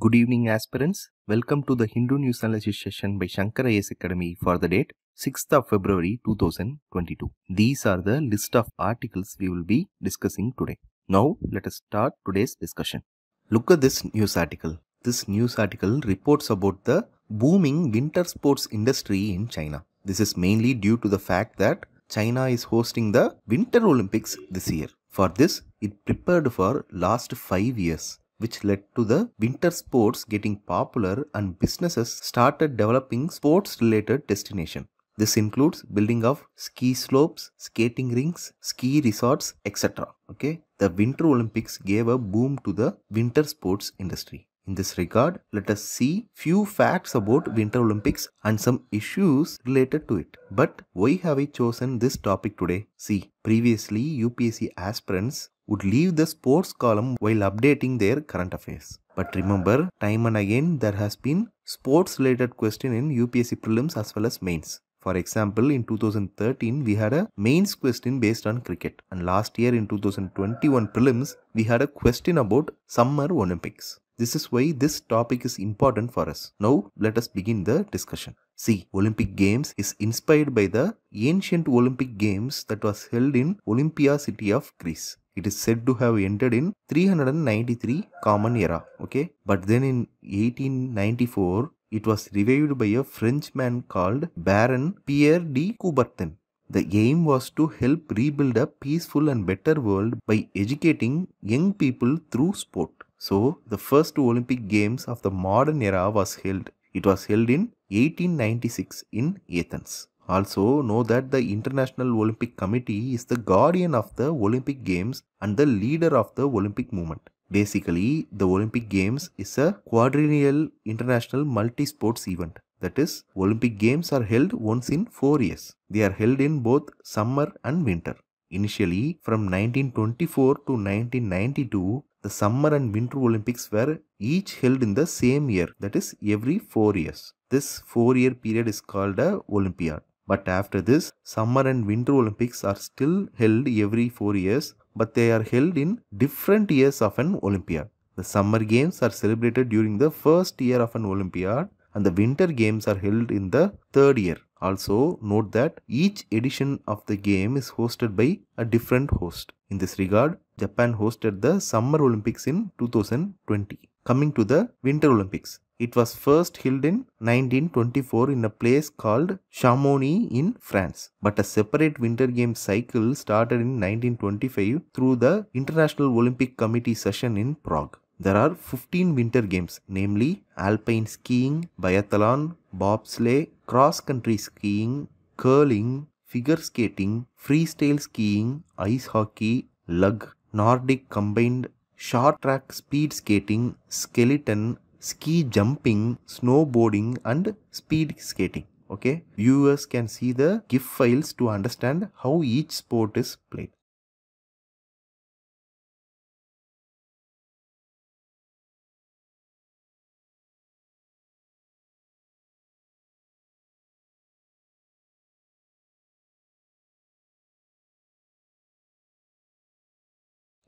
Good evening aspirants, welcome to the Hindu news analysis session by Shankar IAS Academy for the date 6th of February 2022. These are the list of articles we will be discussing today. Now let us start today's discussion. Look at this news article. This news article reports about the booming winter sports industry in China. This is mainly due to the fact that China is hosting the Winter Olympics this year. For this, it prepared for last 5 years, which led to the winter sports getting popular and businesses started developing sports-related destination. This includes building of ski slopes, skating rinks, ski resorts, etc. Okay, the Winter Olympics gave a boom to the winter sports industry. In this regard, let us see few facts about Winter Olympics and some issues related to it. But why have I chosen this topic today? See, previously UPSC aspirants would leave the sports column while updating their current affairs. But remember, time and again there has been sports related question in UPSC prelims as well as mains. For example, in 2013 we had a mains question based on cricket, and last year in 2021 prelims we had a question about Summer Olympics. This is why this topic is important for us. Now let us begin the discussion. See, Olympic Games is inspired by the ancient Olympic Games that was held in Olympia city of Greece. It is said to have ended in 393 Common Era, okay? But then in 1894, it was revived by a Frenchman called Baron Pierre de Coubertin. The aim was to help rebuild a peaceful and better world by educating young people through sport. So, the first Olympic Games of the modern era was held. It was held in 1896 in Athens. Also, know that the International Olympic Committee is the guardian of the Olympic Games and the leader of the Olympic movement. Basically, the Olympic Games is a quadrennial international multi-sports event. That is, Olympic Games are held once in 4 years. They are held in both summer and winter. Initially, from 1924 to 1992, the Summer and Winter Olympics were each held in the same year, that is, every 4 years. This 4-year period is called a Olympiad. But after this, Summer and Winter Olympics are still held every 4 years, but they are held in different years of an Olympiad. The Summer Games are celebrated during the first year of an Olympiad, and the Winter Games are held in the third year. Also, note that each edition of the game is hosted by a different host. In this regard, Japan hosted the Summer Olympics in 2020. Coming to the Winter Olympics. It was first held in 1924 in a place called Chamonix in France. But a separate Winter Games cycle started in 1925 through the International Olympic Committee session in Prague. There are 15 Winter Games, namely alpine skiing, biathlon, bobsleigh, cross-country skiing, curling, figure skating, freestyle skiing, ice hockey, lug, Nordic combined, short track speed skating, skeleton, ski jumping, snowboarding and speed skating. Okay, viewers can see the GIF files to understand how each sport is played.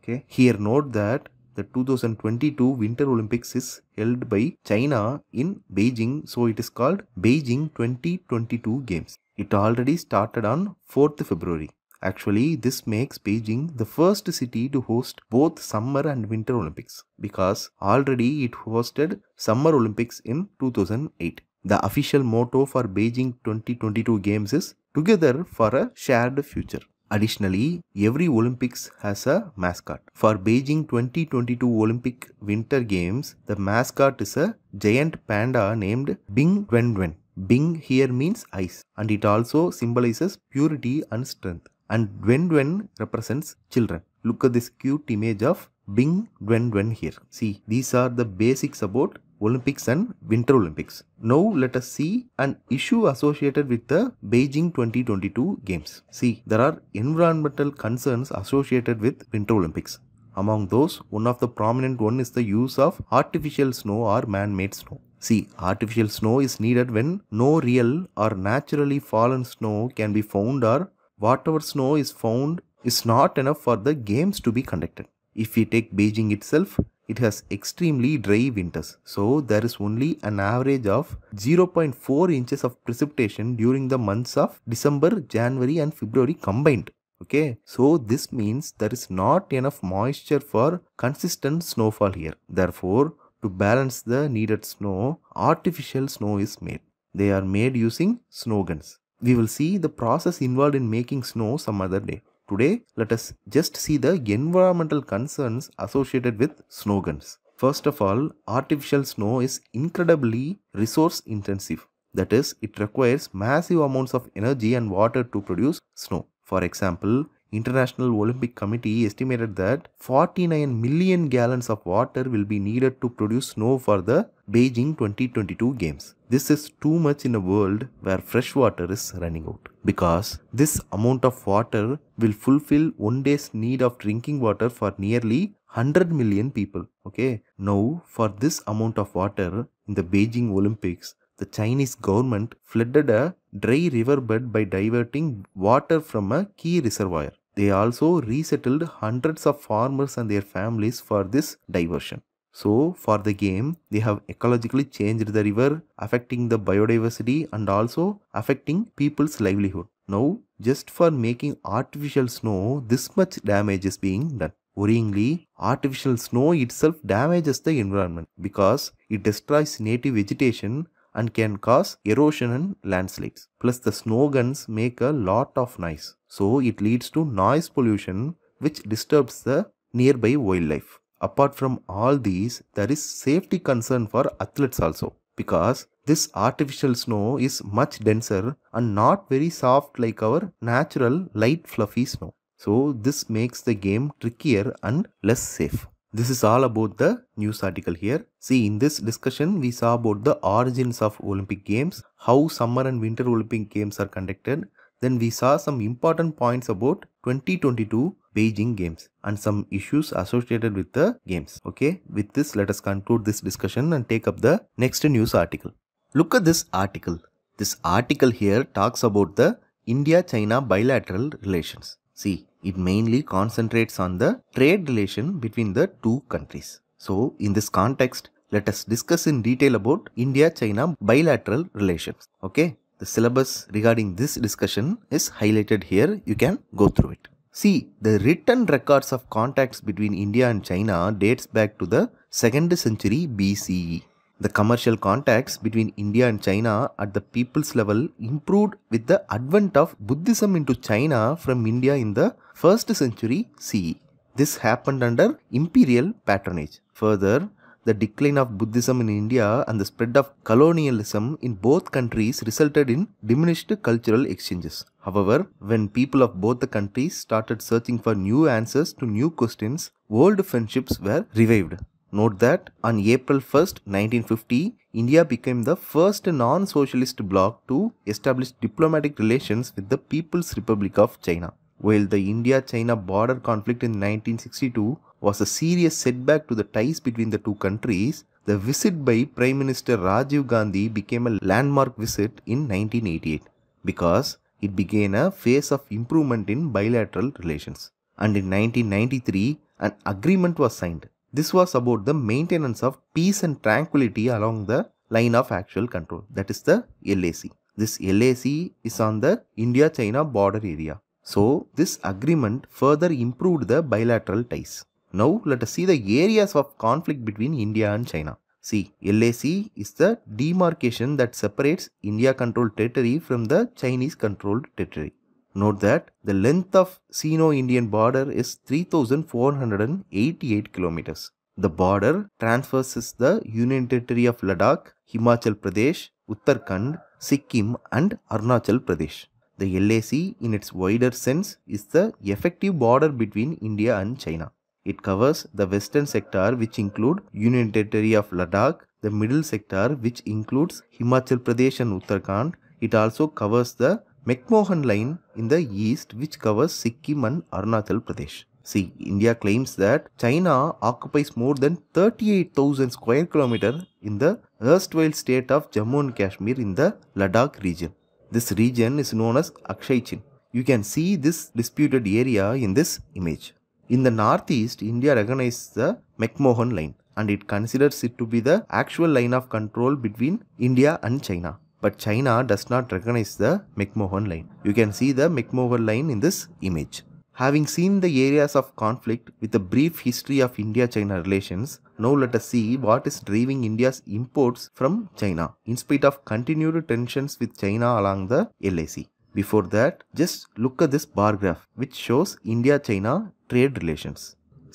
Okay, here note that the 2022 Winter Olympics is held by China in Beijing, so it is called Beijing 2022 Games. It already started on 4th February. Actually, this makes Beijing the first city to host both Summer and Winter Olympics, because already it hosted Summer Olympics in 2008. The official motto for Beijing 2022 Games is "Together for a Shared Future." Additionally, every Olympics has a mascot. For Beijing 2022 Olympic Winter Games, the mascot is a giant panda named Bing Dwen Dwen. Bing here means ice, and it also symbolizes purity and strength. And Dwen Dwen represents children. Look at this cute image of Bing Dwen Dwen here. See, these are the basics about Olympics and Winter Olympics. Now let us see an issue associated with the Beijing 2022 Games. See, there are environmental concerns associated with Winter Olympics. Among those, one of the prominent one is the use of artificial snow or man-made snow. See, artificial snow is needed when no real or naturally fallen snow can be found, or whatever snow is found is not enough for the games to be conducted. If we take Beijing itself, it has extremely dry winters, so there is only an average of 0.4 inches of precipitation during the months of December, January and February combined. Okay, so this means there is not enough moisture for consistent snowfall here. Therefore, to balance the needed snow, artificial snow is made. They are made using snow guns. We will see the process involved in making snow some other day. Today, let us just see the environmental concerns associated with snow guns. First of all, artificial snow is incredibly resource intensive. That is, it requires massive amounts of energy and water to produce snow. For example, International Olympic Committee estimated that 49 million gallons of water will be needed to produce snow for the Beijing 2022 games. This is too much in a world where fresh water is running out, because this amount of water will fulfill one day's need of drinking water for nearly 100 million people. Okay, now for this amount of water in the Beijing Olympics, the Chinese government flooded a dry riverbed by diverting water from a key reservoir. They also resettled hundreds of farmers and their families for this diversion. So, for the game, they have ecologically changed the river, affecting the biodiversity and also affecting people's livelihood. Now, just for making artificial snow, this much damage is being done. Worryingly, artificial snow itself damages the environment because it destroys native vegetation and can cause erosion and landslides. Plus, the snow guns make a lot of noise. So, it leads to noise pollution, which disturbs the nearby wildlife. Apart from all these, there is safety concern for athletes also, because this artificial snow is much denser and not very soft like our natural light fluffy snow. So, this makes the game trickier and less safe. This is all about the news article here. See, in this discussion, we saw about the origins of Olympic Games, how summer and winter Olympic Games are conducted. Then we saw some important points about 2022 Beijing Games and some issues associated with the games. Okay, with this, let us conclude this discussion and take up the next news article. Look at this article. This article here talks about the India-China bilateral relations. See, it mainly concentrates on the trade relation between the two countries. So, in this context, let us discuss in detail about India-China bilateral relations. Okay, the syllabus regarding this discussion is highlighted here. You can go through it. See, the written records of contacts between India and China dates back to the 2nd century BCE. The commercial contacts between India and China at the people's level improved with the advent of Buddhism into China from India in the 1st century CE. This happened under imperial patronage. Further, the decline of Buddhism in India and the spread of colonialism in both countries resulted in diminished cultural exchanges. However, when people of both the countries started searching for new answers to new questions, old friendships were revived. Note that on April 1st, 1950, India became the first non-socialist bloc to establish diplomatic relations with the People's Republic of China. While the India-China border conflict in 1962 was a serious setback to the ties between the two countries, the visit by Prime Minister Rajiv Gandhi became a landmark visit in 1988 because it began a phase of improvement in bilateral relations. And in 1993, an agreement was signed. This was about the maintenance of peace and tranquility along the line of actual control, that is the LAC. This LAC is on the India-China border area. So, this agreement further improved the bilateral ties. Now, let us see the areas of conflict between India and China. See, LAC is the demarcation that separates India-controlled territory from the Chinese-controlled territory. Note that the length of Sino-Indian border is 3,488 kilometers. The border traverses the Union Territory of Ladakh, Himachal Pradesh, Uttarakhand, Sikkim and Arunachal Pradesh. The LAC in its wider sense is the effective border between India and China. It covers the western sector, which includes Union Territory of Ladakh, the middle sector, which includes Himachal Pradesh and Uttarakhand. It also covers the McMahon line in the east, which covers Sikkim and Arunachal Pradesh. See, India claims that China occupies more than 38,000 square kilometers in the erstwhile state of Jammu and Kashmir in the Ladakh region. This region is known as Akshay Chin. You can see this disputed area in this image. In the northeast, India recognizes the McMahon line. and it considers it to be the actual line of control between India and China. But China does not recognize the McMahon line. You can see the McMahon line in this image. Having seen the areas of conflict with a brief history of India-China relations, now let us see what is driving India's imports from China, in spite of continued tensions with China along the LAC. Before that, just look at this bar graph which shows India-China trade relations.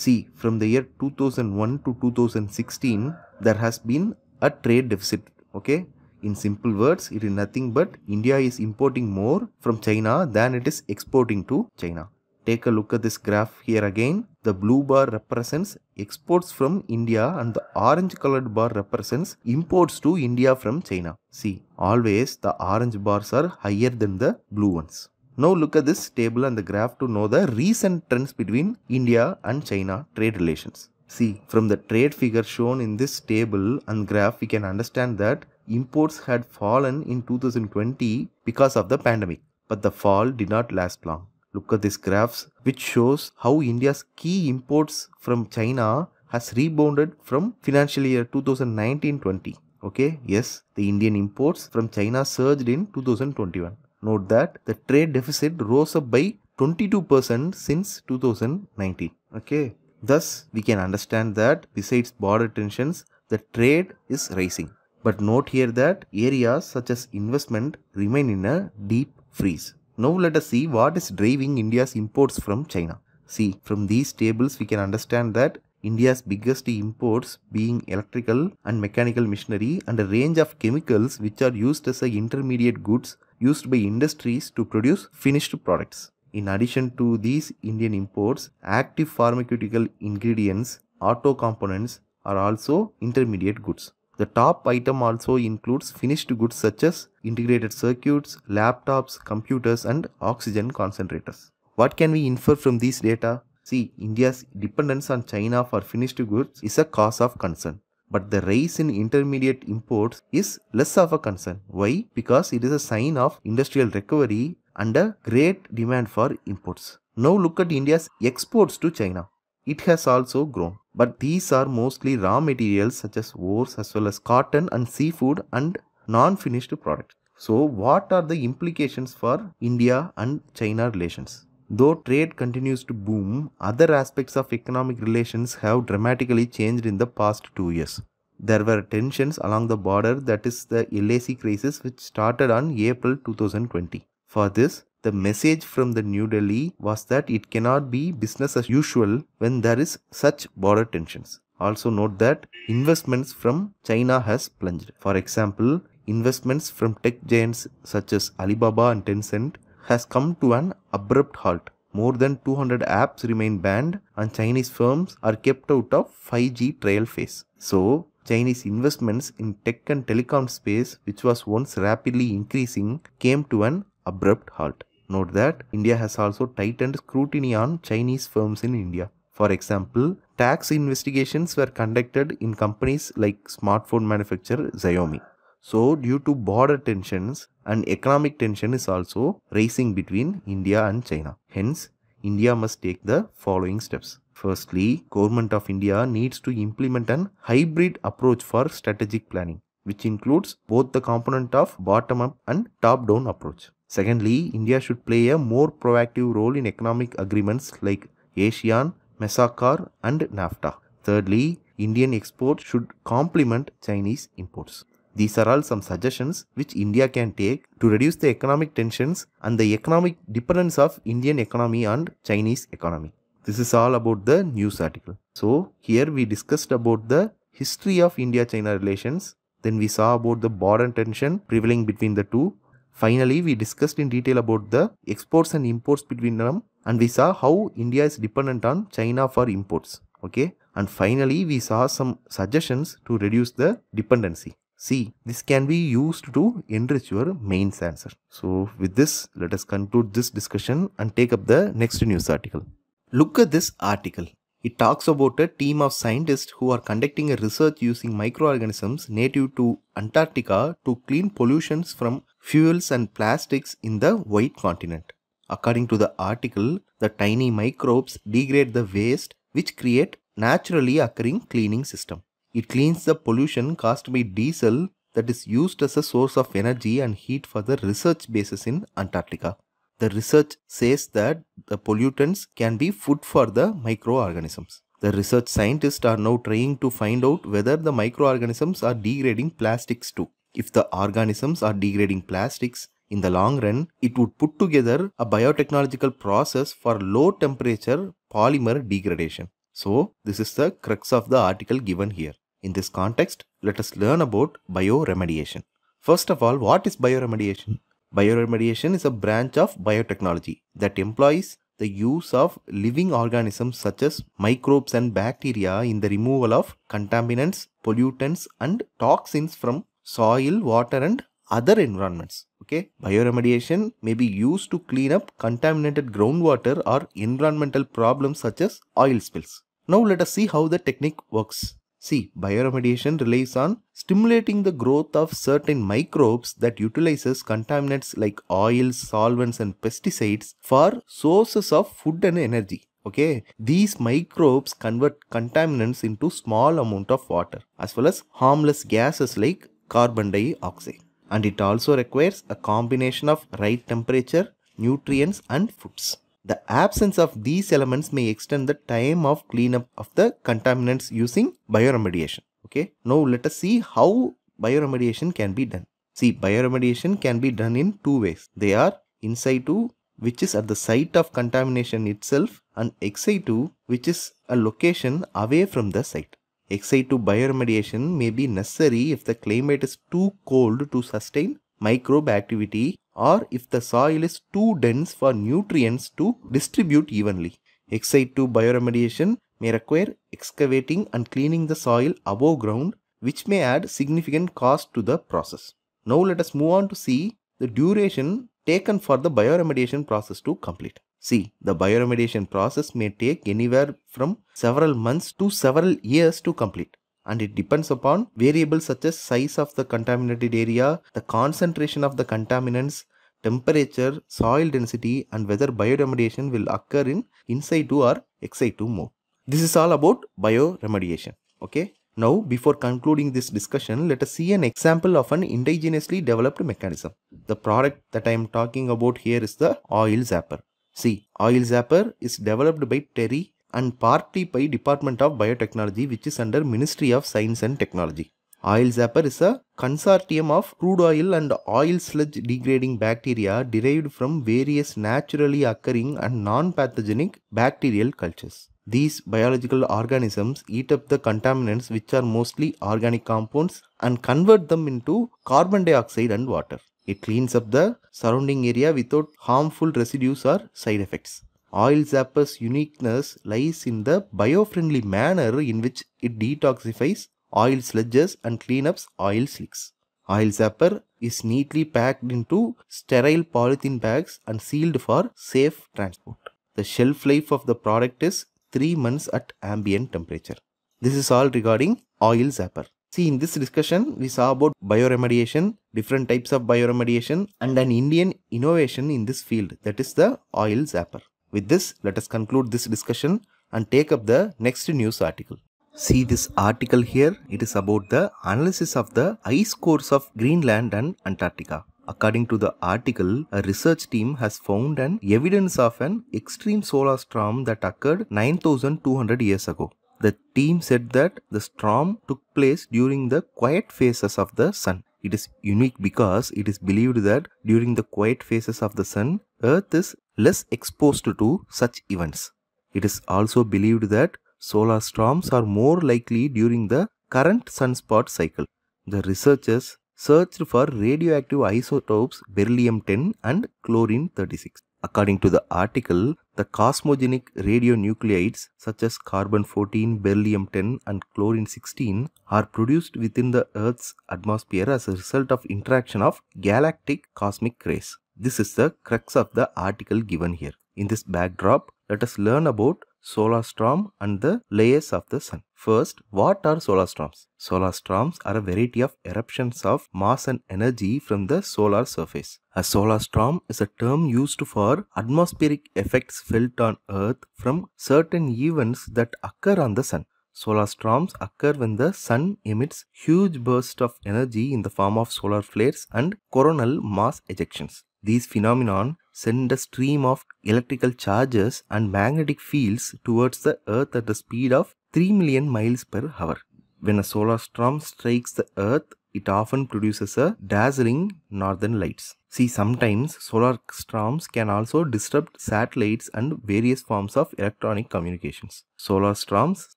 See, from the year 2001 to 2016, there has been a trade deficit, okay? In simple words, it is nothing but India is importing more from China than it is exporting to China. Take a look at this graph here again. The blue bar represents exports from India and the orange colored bar represents imports to India from China. See, always the orange bars are higher than the blue ones. Now look at this table and the graph to know the recent trends between India and China trade relations. See, from the trade figure shown in this table and graph, we can understand that imports had fallen in 2020 because of the pandemic, but the fall did not last long. Look at these graphs which shows how India's key imports from China has rebounded from financial year 2019-20. Okay, yes, the Indian imports from China surged in 2021. Note that the trade deficit rose up by 22% since 2019. Okay, thus we can understand that besides border tensions, the trade is rising. But note here that areas such as investment remain in a deep freeze. Now let us see what is driving India's imports from China. See, from these tables we can understand that India's biggest imports being electrical and mechanical machinery and a range of chemicals which are used as intermediate goods used by industries to produce finished products. In addition to these Indian imports, active pharmaceutical ingredients, auto components are also intermediate goods. The top item also includes finished goods such as integrated circuits, laptops, computers and oxygen concentrators. What can we infer from these data? See, India's dependence on China for finished goods is a cause of concern. But the rise in intermediate imports is less of a concern. Why? Because it is a sign of industrial recovery and a great demand for imports. Now look at India's exports to China. It has also grown, but these are mostly raw materials such as ores as well as cotton and seafood and non-finished products. So what are the implications for India and China relations? Though trade continues to boom, other aspects of economic relations have dramatically changed in the past 2 years. There were tensions along the border, that is the LAC crisis, which started on April 2020. For this, the message from the New Delhi was that it cannot be business as usual when there is such border tensions. Also note that investments from China has plunged. For example, investments from tech giants such as Alibaba and Tencent has come to an abrupt halt. More than 200 apps remain banned and Chinese firms are kept out of 5G trial phase. So, Chinese investments in tech and telecom space, which was once rapidly increasing, came to an abrupt halt. Note that India has also tightened scrutiny on Chinese firms in India. For example, tax investigations were conducted in companies like smartphone manufacturer Xiaomi. So, due to border tensions, an economic tension is also rising between India and China. Hence, India must take the following steps. Firstly, Government of India needs to implement an hybrid approach for strategic planning, which includes both the component of bottom-up and top-down approach. Secondly, India should play a more proactive role in economic agreements like ASEAN, Mercosur and NAFTA. Thirdly, Indian exports should complement Chinese imports. These are all some suggestions which India can take to reduce the economic tensions and the economic dependence of Indian economy and Chinese economy. This is all about the news article. So, here we discussed about the history of India-China relations. Then we saw about the border tension prevailing between the two. Finally, we discussed in detail about the exports and imports between them, and we saw how India is dependent on China for imports. Okay, and finally, we saw some suggestions to reduce the dependency. See, this can be used to enrich your mains answer. So, with this, let us conclude this discussion and take up the next news article. Look at this article. It talks about a team of scientists who are conducting a research using microorganisms native to Antarctica to clean pollutions from fuels and plastics in the White Continent. According to the article, the tiny microbes degrade the waste which create naturally occurring cleaning system. It cleans the pollution caused by diesel that is used as a source of energy and heat for the research bases in Antarctica. The research says that the pollutants can be food for the microorganisms. The research scientists are now trying to find out whether the microorganisms are degrading plastics too. If the organisms are degrading plastics, in the long run, it would put together a biotechnological process for low temperature polymer degradation. So, this is the crux of the article given here. In this context, let us learn about bioremediation. First of all, what is bioremediation? Bioremediation is a branch of biotechnology that employs the use of living organisms such as microbes and bacteria in the removal of contaminants, pollutants and toxins from soil, water and other environments. Okay, bioremediation may be used to clean up contaminated groundwater or environmental problems such as oil spills. Now let us see how the technique works. See, bioremediation relies on stimulating the growth of certain microbes that utilizes contaminants like oils, solvents and pesticides for sources of food and energy. Okay, these microbes convert contaminants into small amount of water as well as harmless gases like carbon dioxide. And it also requires a combination of right temperature, nutrients and foods. The absence of these elements may extend the time of cleanup of the contaminants using bioremediation. Okay, now let us see how bioremediation can be done. See, bioremediation can be done in two ways. They are in situ, which is at the site of contamination itself, and ex situ, which is a location away from the site. Ex situ bioremediation may be necessary if the climate is too cold to sustain microbe activity, or if the soil is too dense for nutrients to distribute evenly. Ex situ bioremediation may require excavating and cleaning the soil above ground, which may add significant cost to the process. Now let us move on to see the duration taken for the bioremediation process to complete. See, the bioremediation process may take anywhere from several months to several years to complete. And it depends upon variables such as size of the contaminated area, the concentration of the contaminants, temperature, soil density and whether bioremediation will occur in in-situ or ex-situ mode. This is all about bioremediation. Okay. Now before concluding this discussion, let us see an example of an indigenously developed mechanism. The product that I am talking about here is the Oil Zapper. See, Oil Zapper is developed by TERI and partly by Department of Biotechnology, which is under Ministry of Science and Technology. Oil Zapper is a consortium of crude oil and oil sludge degrading bacteria derived from various naturally occurring and non-pathogenic bacterial cultures. These biological organisms eat up the contaminants, which are mostly organic compounds, and convert them into carbon dioxide and water. It cleans up the surrounding area without harmful residues or side effects. Oil Zapper's uniqueness lies in the bio-friendly manner in which it detoxifies oil sludges and cleanups oil slicks. Oil Zapper is neatly packed into sterile polythene bags and sealed for safe transport. The shelf life of the product is 3 months at ambient temperature. This is all regarding Oil Zapper. See, in this discussion, we saw about bioremediation, different types of bioremediation and an Indian innovation in this field, that is the Oil Zapper. With this, let us conclude this discussion and take up the next news article. See this article here, it is about the analysis of the ice cores of Greenland and Antarctica. According to the article, a research team has found an evidence of an extreme solar storm that occurred 9,200 years ago. The team said that the storm took place during the quiet phases of the sun. It is unique because it is believed that during the quiet phases of the sun, Earth is less exposed to such events. It is also believed that solar storms are more likely during the current sunspot cycle. The researchers searched for radioactive isotopes beryllium-10 and chlorine-36. According to the article, the cosmogenic radionuclides such as carbon-14, beryllium-10 and chlorine-16 are produced within the Earth's atmosphere as a result of interaction of galactic cosmic rays. This is the crux of the article given here. In this backdrop, let us learn about solar storm and the layers of the sun. First, what are solar storms? Solar storms are a variety of eruptions of mass and energy from the solar surface. A solar storm is a term used for atmospheric effects felt on Earth from certain events that occur on the sun. Solar storms occur when the sun emits huge bursts of energy in the form of solar flares and coronal mass ejections. These phenomena send a stream of electrical charges and magnetic fields towards the earth at the speed of 3 million miles per hour. When a solar storm strikes the earth, it often produces a dazzling northern lights. See, sometimes solar storms can also disrupt satellites and various forms of electronic communications. Solar storms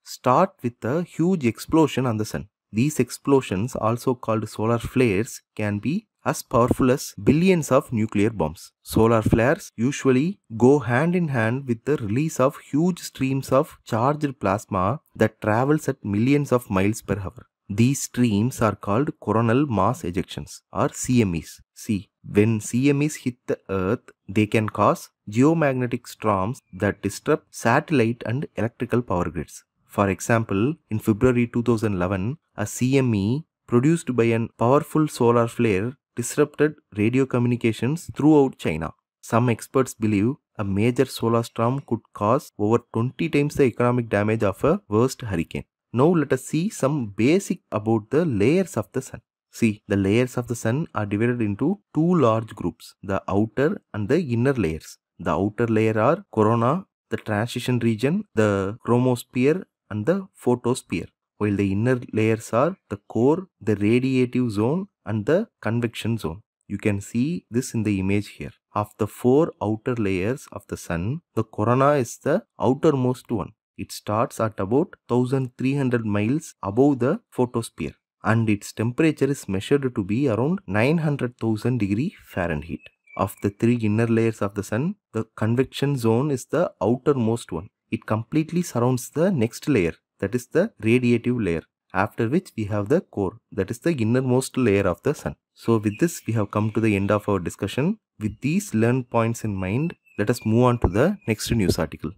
start with a huge explosion on the sun. These explosions, also called solar flares, can be as powerful as billions of nuclear bombs. Solar flares usually go hand in hand with the release of huge streams of charged plasma that travels at millions of miles per hour. These streams are called coronal mass ejections or CMEs. See, when CMEs hit the earth, they can cause geomagnetic storms that disrupt satellite and electrical power grids. For example, in February 2011, a CME produced by a powerful solar flare disrupted radio communications throughout China. Some experts believe a major solar storm could cause over 20 times the economic damage of a worst hurricane. Now let us see some basic about the layers of the sun. See, the layers of the sun are divided into two large groups, the outer and the inner layers. The outer layer are corona, the transition region, the chromosphere and the photosphere, while the inner layers are the core, the radiative zone and the convection zone. You can see this in the image here. Of the four outer layers of the sun, the corona is the outermost one. It starts at about 1300 miles above the photosphere and its temperature is measured to be around 900,000 degrees Fahrenheit. Of the three inner layers of the sun, the convection zone is the outermost one. It completely surrounds the next layer, that is the radiative layer, after which we have the core, that is the innermost layer of the sun. So with this, we have come to the end of our discussion. With these learned points in mind, let us move on to the next news article.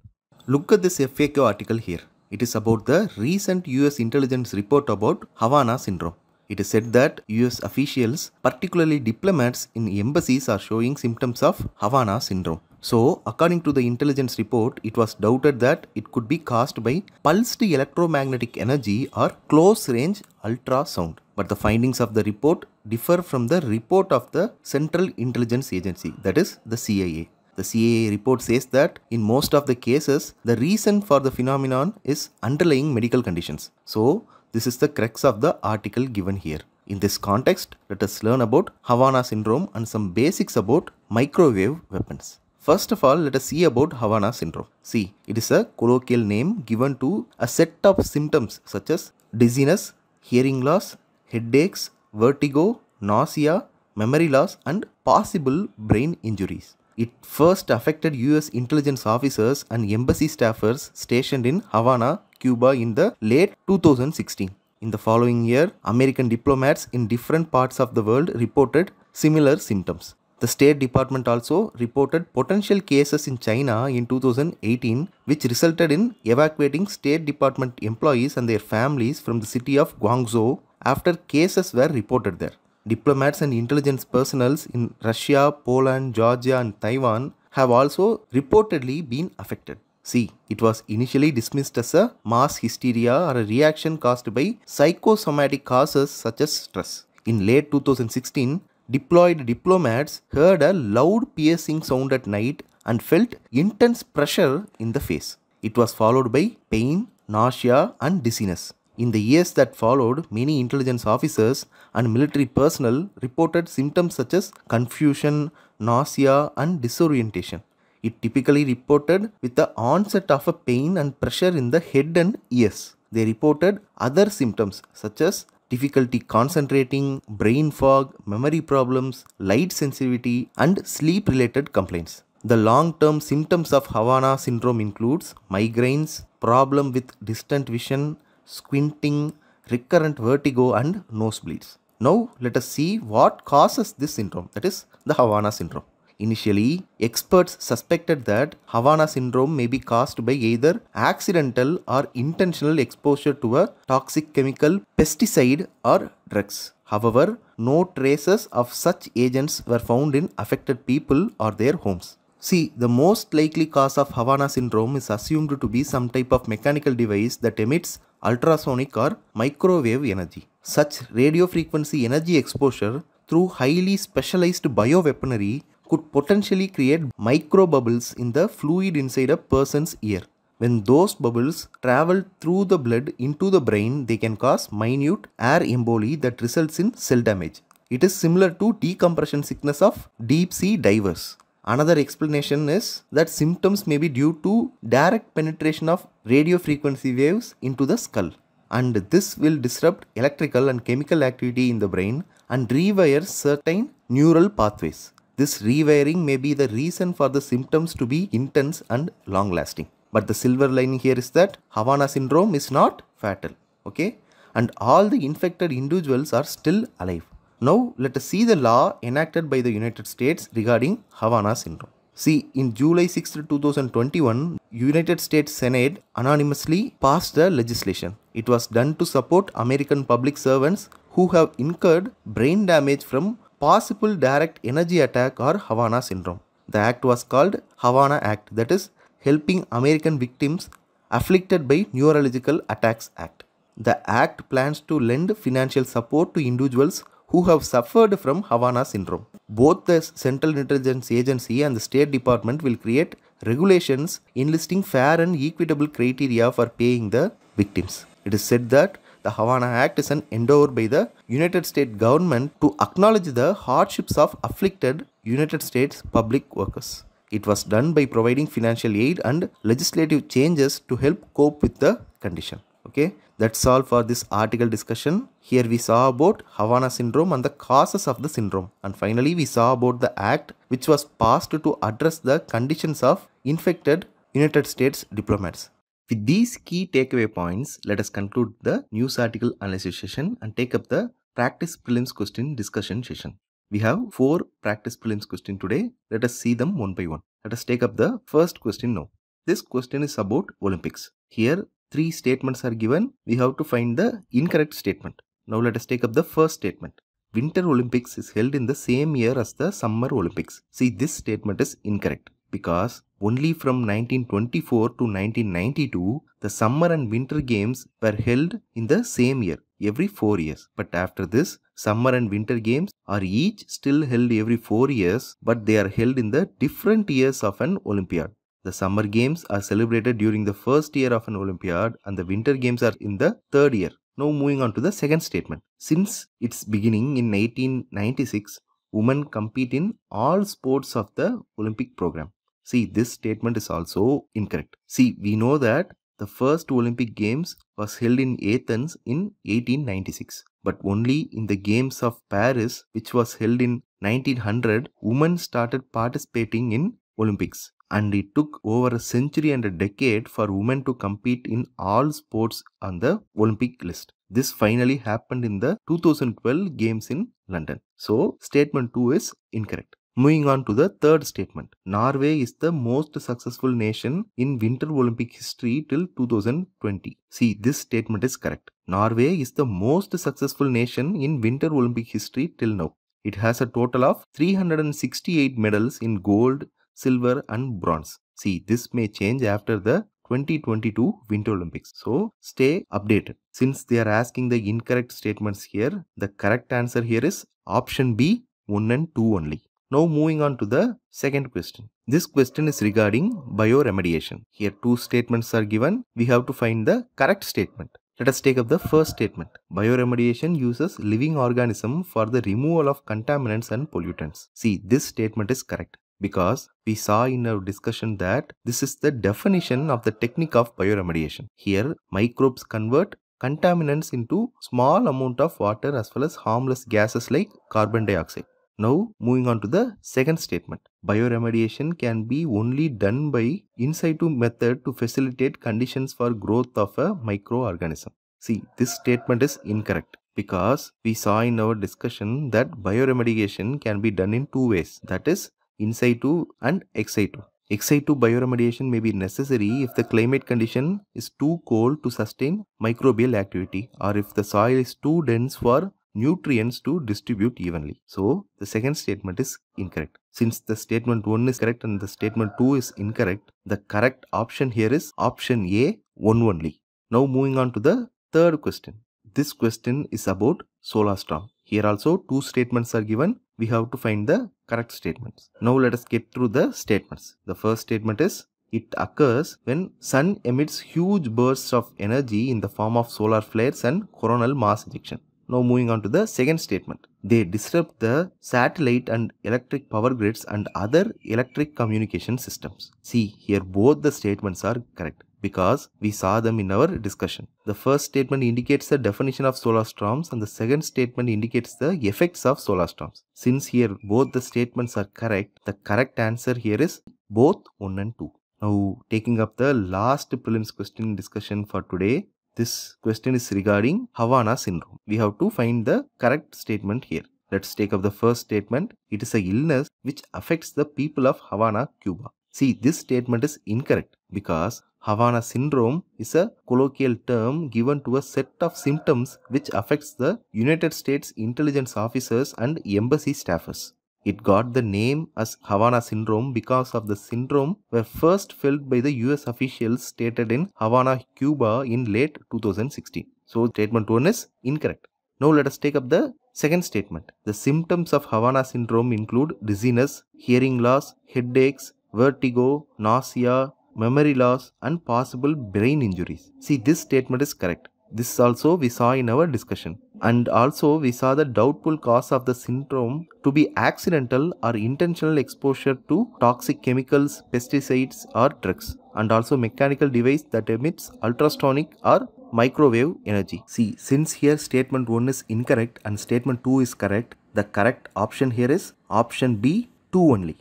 Look at this FAQ article here. It is about the recent US intelligence report about Havana syndrome. It is said that US officials, particularly diplomats in embassies, are showing symptoms of Havana syndrome. So, according to the intelligence report, it was doubted that it could be caused by pulsed electromagnetic energy or close-range ultrasound. But the findings of the report differ from the report of the Central Intelligence Agency, that is the CIA. The CIA report says that in most of the cases, the reason for the phenomenon is underlying medical conditions. So, this is the crux of the article given here. In this context, let us learn about Havana syndrome and some basics about microwave weapons. First of all, let us see about Havana syndrome. See, it is a colloquial name given to a set of symptoms such as dizziness, hearing loss, headaches, vertigo, nausea, memory loss, and possible brain injuries. It first affected US intelligence officers and embassy staffers stationed in Havana, Cuba in the late 2016. In the following year, American diplomats in different parts of the world reported similar symptoms. The State Department also reported potential cases in China in 2018, which resulted in evacuating State Department employees and their families from the city of Guangzhou after cases were reported there. Diplomats and intelligence personnel in Russia, Poland, Georgia, and Taiwan have also reportedly been affected. See, it was initially dismissed as a mass hysteria or a reaction caused by psychosomatic causes such as stress. In late 2016, deployed diplomats heard a loud piercing sound at night and felt intense pressure in the face. It was followed by pain, nausea, and dizziness. In the years that followed, many intelligence officers and military personnel reported symptoms such as confusion, nausea, and disorientation. It typically reported with the onset of a pain and pressure in the head and ears. They reported other symptoms such as difficulty concentrating, brain fog, memory problems, light sensitivity, and sleep-related complaints. The long-term symptoms of Havana syndrome includes migraines, problem with distant vision, squinting, recurrent vertigo, and nosebleeds. Now, let us see what causes this syndrome, that is the Havana syndrome. Initially, experts suspected that Havana syndrome may be caused by either accidental or intentional exposure to a toxic chemical, pesticide, or drugs. However, no traces of such agents were found in affected people or their homes. See, the most likely cause of Havana syndrome is assumed to be some type of mechanical device that emits ultrasonic or microwave energy. Such radio frequency energy exposure through highly specialized bioweaponry could potentially create micro bubbles in the fluid inside a person's ear. When those bubbles travel through the blood into the brain, they can cause minute air emboli that results in cell damage. It is similar to decompression sickness of deep sea divers. Another explanation is that symptoms may be due to direct penetration of radio frequency waves into the skull, and this will disrupt electrical and chemical activity in the brain and rewire certain neural pathways. This rewiring may be the reason for the symptoms to be intense and long-lasting. But the silver lining here is that Havana syndrome is not fatal, okay? And all the infected individuals are still alive. Now, let us see the law enacted by the United States regarding Havana syndrome. See, in July 6, 2021, United States Senate unanimously passed the legislation. It was done to support American public servants who have incurred brain damage from possible direct energy attack or Havana syndrome. The act was called Havana Act, that is, Helping American Victims Afflicted by Neurological Attacks Act. The act plans to lend financial support to individuals who have suffered from Havana syndrome. Both the Central Intelligence Agency and the State Department will create regulations enlisting fair and equitable criteria for paying the victims. It is said that the Havana Act is an endeavor by the United States government to acknowledge the hardships of afflicted United States public workers. It was done by providing financial aid and legislative changes to help cope with the condition. Okay, that's all for this article discussion. Here we saw about Havana syndrome and the causes of the syndrome. And finally, we saw about the act which was passed to address the conditions of infected United States diplomats. With these key takeaway points, let us conclude the news article analysis session and take up the practice prelims question discussion session. We have 4 practice prelims questions today. Let us see them one by one. Let us take up the first question now. This question is about Olympics. Here, 3 statements are given. We have to find the incorrect statement. Now let us take up the first statement. Winter Olympics is held in the same year as the Summer Olympics. See, this statement is incorrect because only from 1924 to 1992, the Summer and Winter Games were held in the same year, every 4 years. But after this, Summer and Winter Games are each still held every 4 years, but they are held in the different years of an Olympiad. The Summer Games are celebrated during the first year of an Olympiad and the Winter Games are in the 3rd year. Now moving on to the second statement. Since its beginning in 1896, women compete in all sports of the Olympic program. See, this statement is also incorrect. See, we know that the first Olympic Games was held in Athens in 1896. But only in the Games of Paris, which was held in 1900, women started participating in Olympics. And it took over a century and a decade for women to compete in all sports on the Olympic list. This finally happened in the 2012 Games in London. So, statement 2 is incorrect. Moving on to the third statement. Norway is the most successful nation in Winter Olympic history till 2020. See, this statement is correct. Norway is the most successful nation in Winter Olympic history till now. It has a total of 368 medals in gold, silver and bronze. See, this may change after the 2022 Winter Olympics. So, stay updated. Since they are asking the incorrect statements here, the correct answer here is option B, 1 and 2 only. Now, moving on to the second question. This question is regarding bioremediation. Here, 2 statements are given. We have to find the correct statement. Let us take up the first statement. Bioremediation uses living organism for the removal of contaminants and pollutants. See, this statement is correct, because we saw in our discussion that this is the definition of the technique of bioremediation. Here, microbes convert contaminants into small amount of water as well as harmless gases like carbon dioxide. Now, moving on to the second statement. Bioremediation can be only done by in situ method to facilitate conditions for growth of a microorganism. See, this statement is incorrect, because we saw in our discussion that bioremediation can be done in 2 ways. That is, in situ and ex situ. Ex situ bioremediation may be necessary if the climate condition is too cold to sustain microbial activity or if the soil is too dense for nutrients to distribute evenly. So, the second statement is incorrect. Since the statement 1 is correct and the statement 2 is incorrect, the correct option here is option A, 1 only. Now moving on to the third question. This question is about solar storm. Here also two statements are given. We have to find the correct statements. Now let us get through the statements. The first statement is, it occurs when sun emits huge bursts of energy in the form of solar flares and coronal mass ejection. Now moving on to the second statement. They disrupt the satellite and electric power grids and other electric communication systems. See, here both the statements are correct because we saw them in our discussion. The first statement indicates the definition of solar storms and the second statement indicates the effects of solar storms. Since here both the statements are correct, the correct answer here is both 1 and 2. Now taking up the last prelims question discussion for today. This question is regarding Havana syndrome. We have to find the correct statement here. Let's take up the first statement. It is an illness which affects the people of Havana, Cuba. See, this statement is incorrect because Havana syndrome is a colloquial term given to a set of symptoms which affects the United States intelligence officers and embassy staffers. It got the name as Havana syndrome because of the syndrome were first felt by the US officials stated in Havana, Cuba in late 2016. So statement 1 is incorrect. Now let us take up the second statement. The symptoms of Havana syndrome include dizziness, hearing loss, headaches, vertigo, nausea, memory loss and possible brain injuries. See, this statement is correct. This also we saw in our discussion. And also we saw the doubtful cause of the syndrome to be accidental or intentional exposure to toxic chemicals, pesticides or drugs. And also mechanical device that emits ultrasonic or microwave energy. See, since here statement 1 is incorrect and statement 2 is correct, the correct option here is option B, 2 only.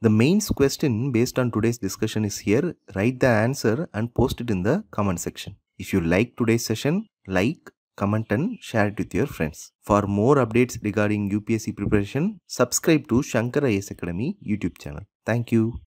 The mains question based on today's discussion is here. Write the answer and post it in the comment section. If you like today's session, like, comment and share it with your friends. For more updates regarding UPSC preparation, subscribe to Shankar IAS Academy YouTube channel. Thank you.